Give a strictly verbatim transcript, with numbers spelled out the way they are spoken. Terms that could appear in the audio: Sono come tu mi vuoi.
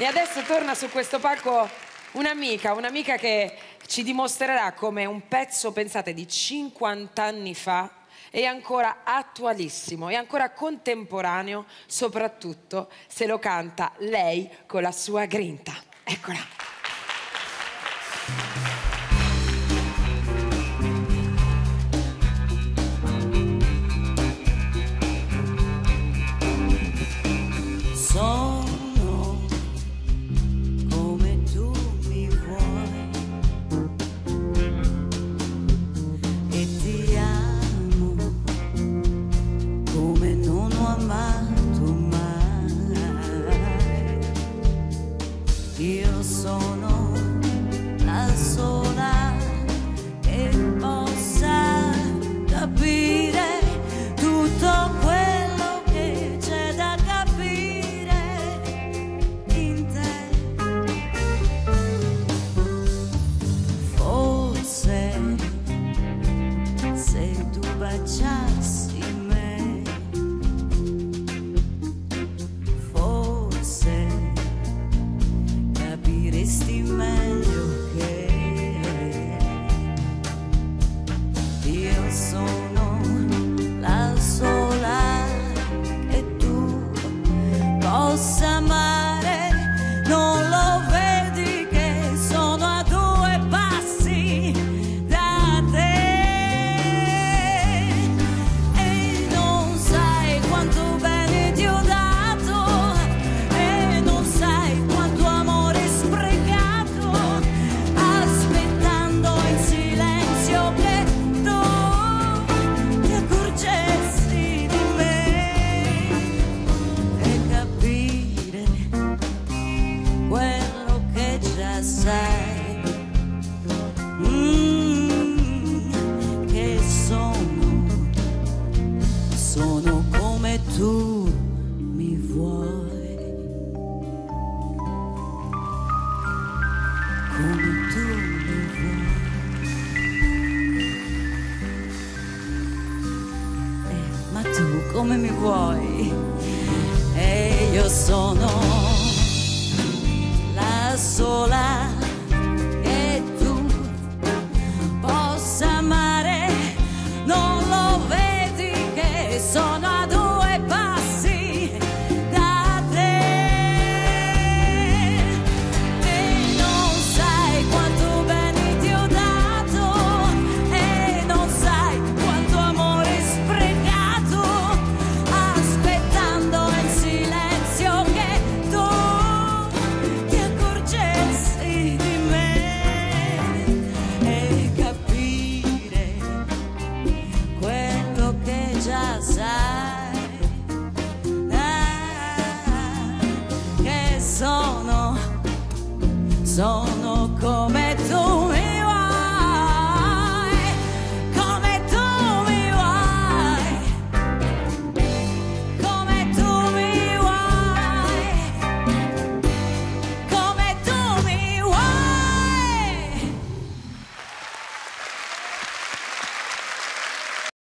E adesso torna su questo palco un'amica, un'amica che ci dimostrerà come un pezzo, pensate, di cinquanta anni fa è ancora attualissimo, è ancora contemporaneo, soprattutto se lo canta lei con la sua grinta. Eccola. Sono come tu mi vuoi e ti amo come non ho amato mai. Io sono la sola che possa capire tutto quello. Come mi vuoi e io sono la sola e tu possa amare, non lo vedi che sono a due passi da te e non sai quanto bene ti ho dato e non sai quanto amore sprecato. Sono